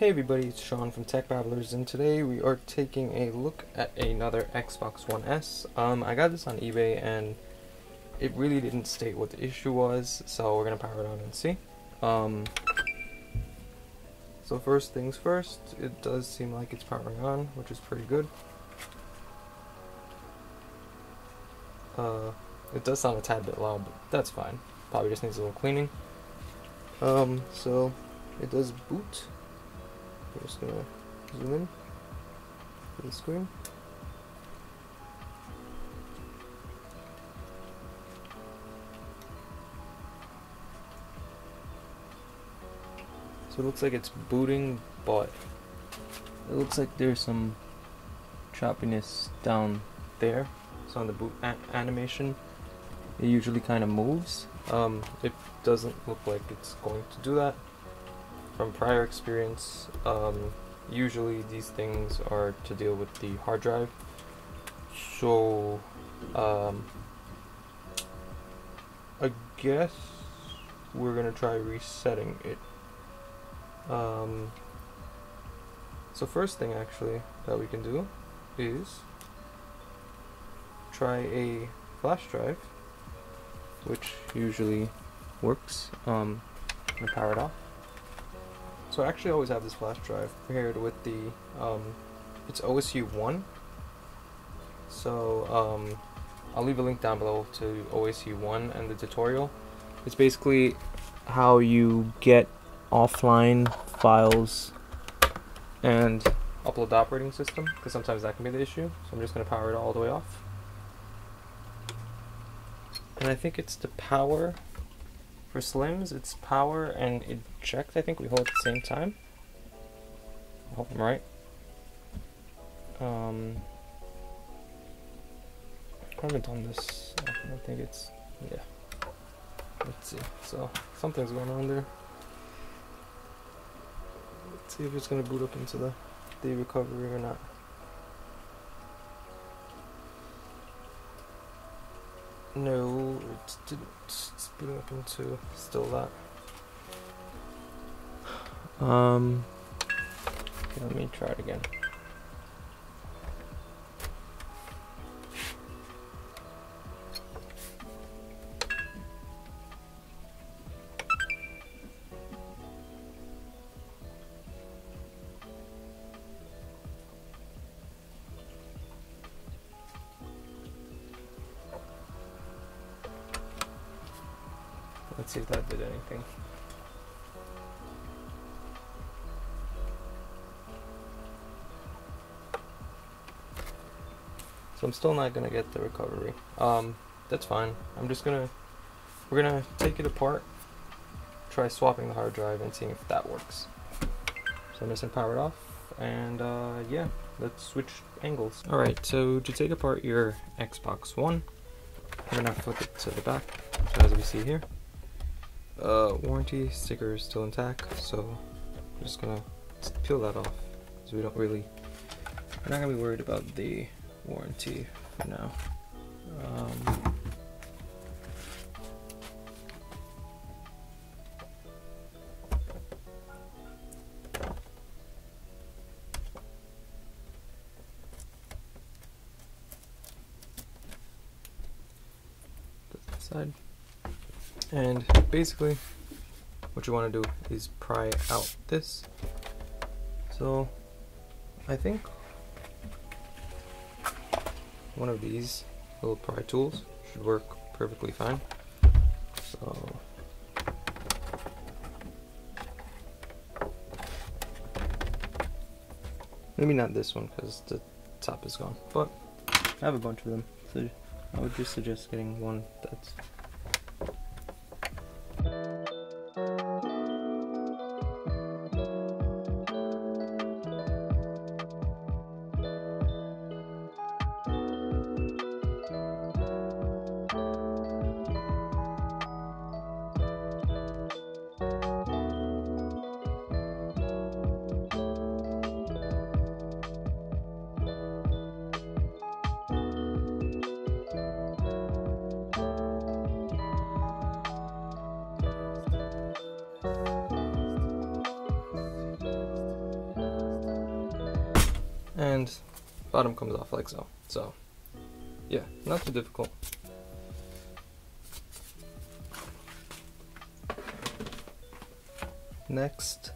Hey everybody, it's Sean from TechBabblers, and today we are taking a look at another Xbox One S. I got this on eBay and it really didn't state what the issue was, so we're gonna power it on and see. So first things first, it does seem like it's powering on, which is pretty good. It does sound a tad bit loud, but that's fine. Probably just needs a little cleaning. So it does boot. I'm just gonna zoom in to the screen. So it looks like it's booting, but it looks like there's some choppiness down there. So on the boot animation, it usually kind of moves. It doesn't look like it's going to do that. From prior experience, usually these things are to deal with the hard drive, so I guess we're gonna try resetting it. So first thing actually that we can do is try a flash drive, which usually works. I'm gonna power it off. So I actually always have this flash drive paired with the, it's OSU1, so I'll leave a link down below to OSU1 and the tutorial. It's basically how you get offline files and upload the operating system, because sometimes that can be the issue, so I'm just going to power it all the way off. And I think it's the power. For Slims, it's power and eject, I think we hold at the same time. I hope I'm right. I haven't done this. I don't think it's, yeah. Let's see. So, something's going on there. Let's see if it's going to boot up into the recovery or not. No, it didn't. It's booting up into still that. Okay, let me try it again. Let's see if that did anything. So I'm still not gonna get the recovery. That's fine. We're gonna take it apart, try swapping the hard drive and seeing if that works. So I'm just gonna power it off, and yeah, let's switch angles. All right, so to take apart your Xbox One, I'm gonna flip it to the back, so as we see here. Warranty sticker is still intact, so I'm just gonna peel that off, so we don't really, we're not gonna be worried about the warranty for now. Put that aside. And basically what you want to do is pry out this. So I think one of these little pry tools should work perfectly fine. So maybe not this one because the top is gone, but I have a bunch of them, so I would just suggest getting one that's and bottom comes off like so. So yeah, not too difficult. Next,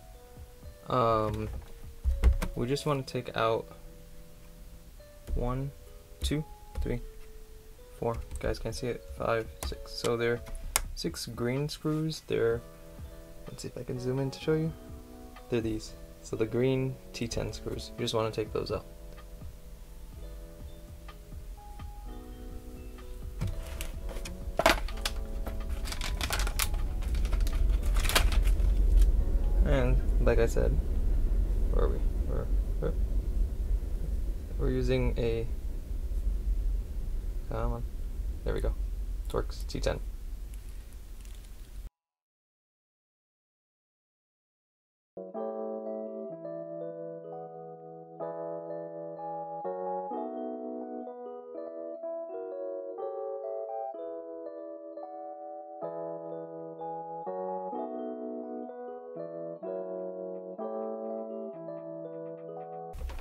we just want to take out 1, 2, 3, 4, you guys can't see it, 5, 6. So there are 6 green screws. They're, let's see if I can zoom in to show you. They're these. So the green T10 screws. You just want to take those out. And like I said, where are we? We're using a, come on, there we go, Torx T10.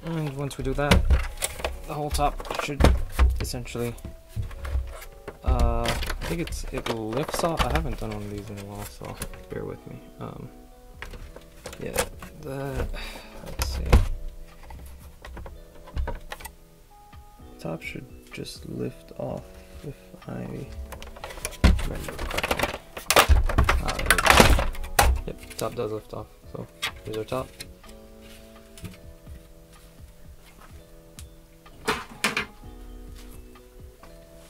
And once we do that, the whole top should essentially, I think it lifts off. I haven't done one of these in a while, so bear with me. Yeah, let's see. The top should just lift off if I remember correctly. Yep, the top does lift off. So here's our top.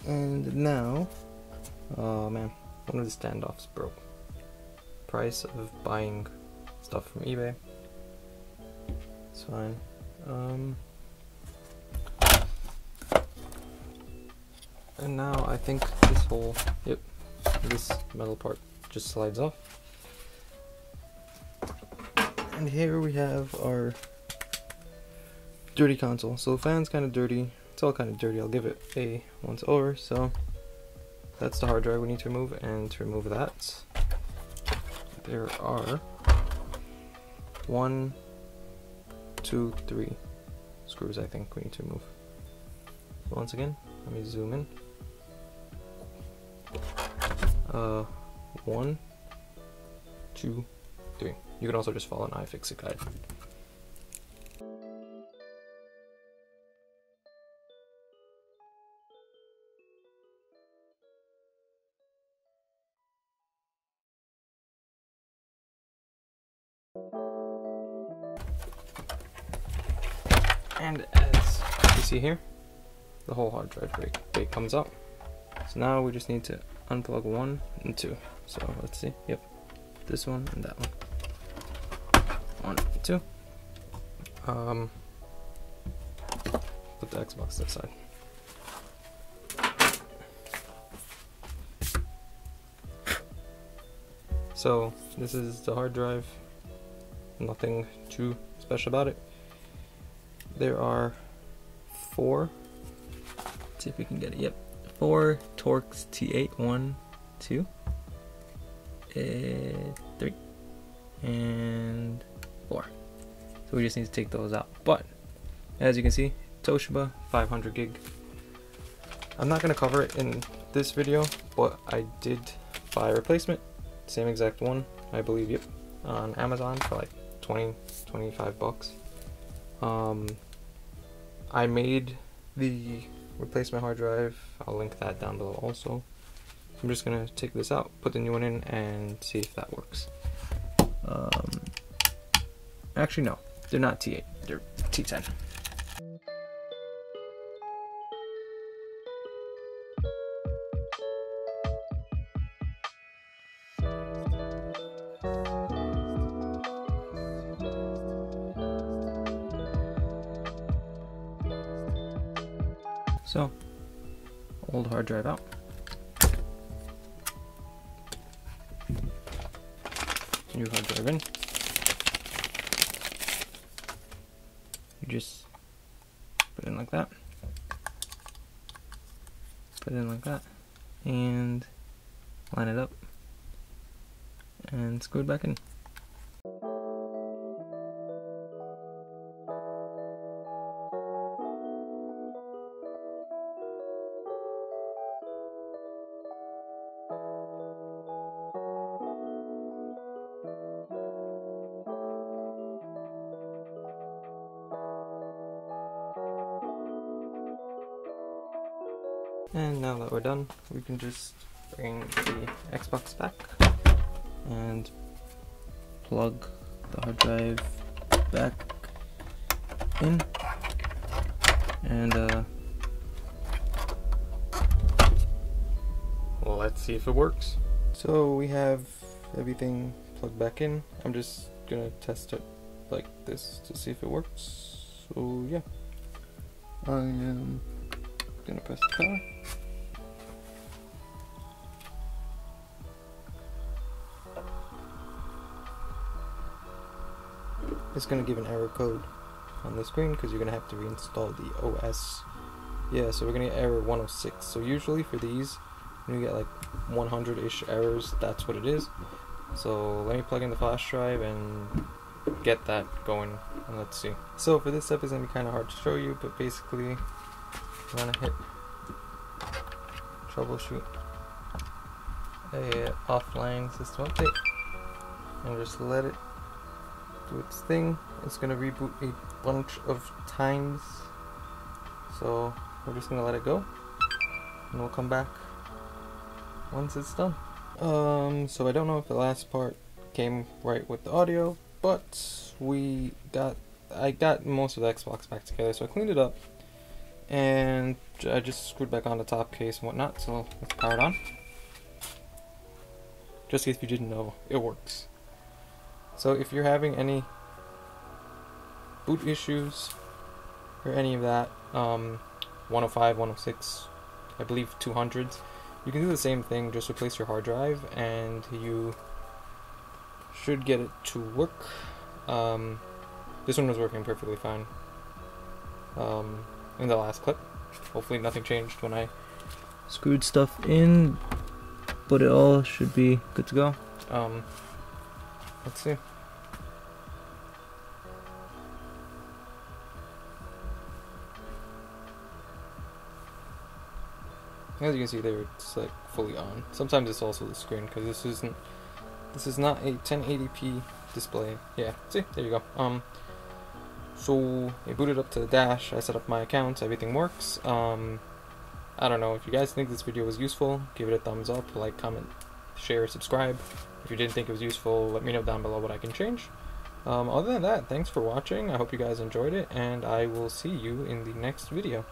And now, oh man, one of the standoffs broke. Price of buying stuff from eBay. It's fine. And now I think this whole, yep, this metal part just slides off. And here we have our dirty console. So the fan's kind of dirty. It's all kind of dirty. I'll give it a once over. So that's the hard drive we need to remove, and to remove that there are 1, 2, 3 screws I think we need to remove. So once again, let me zoom in. 1, 2, 3. You can also just follow an iFixit guide. And as you see here, the whole hard drive rig comes up. So now we just need to unplug 1 and 2. So let's see, yep, this one and that one. 1, 2. Put the Xbox aside. So this is the hard drive. Nothing too special about it. There are 4, let's see if we can get it, yep, 4 Torx T8, 1, 2, 3, and 4. So we just need to take those out. But as you can see, Toshiba 500 gig. I'm not going to cover it in this video, but I did buy a replacement, same exact one, I believe, yep, on Amazon for like 20, 25 bucks. I made the replacement hard drive. I'll link that down below also. I'm just gonna take this out, put the new one in, and see if that works. Actually no, they're not T8, they're T10. So, old hard drive out. New hard drive in. You just put it in like that. Put it in like that. And line it up. And screw it back in. And now that we're done, we can just bring the Xbox back and plug the hard drive back in, and well, let's see if it works. So we have everything plugged back in. I'm just gonna test it like this to see if it works. So yeah, I am gonna press the power. It's gonna give an error code on the screen because you're gonna have to reinstall the OS. Yeah, so we're gonna get error 106. So usually for these, you get like 100-ish errors. That's what it is. So let me plug in the flash drive and get that going, and let's see. So for this step, it's gonna be kind of hard to show you, but basically, you wanna hit troubleshoot a offline system update, and just let it do its thing. It's gonna reboot a bunch of times, so we're just gonna let it go, and we'll come back once it's done. So I don't know if the last part came right with the audio, but I got most of the Xbox back together, so I cleaned it up, and I just screwed back on the top case and whatnot. So let's power it on. Just in case you didn't know, it works. So if you're having any boot issues or any of that, 105, 106, I believe 200s, you can do the same thing, just replace your hard drive and you should get it to work. This one was working perfectly fine in the last clip. Hopefully nothing changed when I screwed stuff in, but it all should be good to go. Let's see. As you can see there, it's like fully on. Sometimes it's also the screen, because this is not a 1080p display. Yeah, see, there you go. So I booted up to the dash, I set up my account, everything works. I don't know, if you guys think this video was useful, give it a thumbs up, like, comment, share, subscribe. If you didn't think it was useful, let me know down below what I can change. Other than that, thanks for watching. I hope you guys enjoyed it, and I will see you in the next video.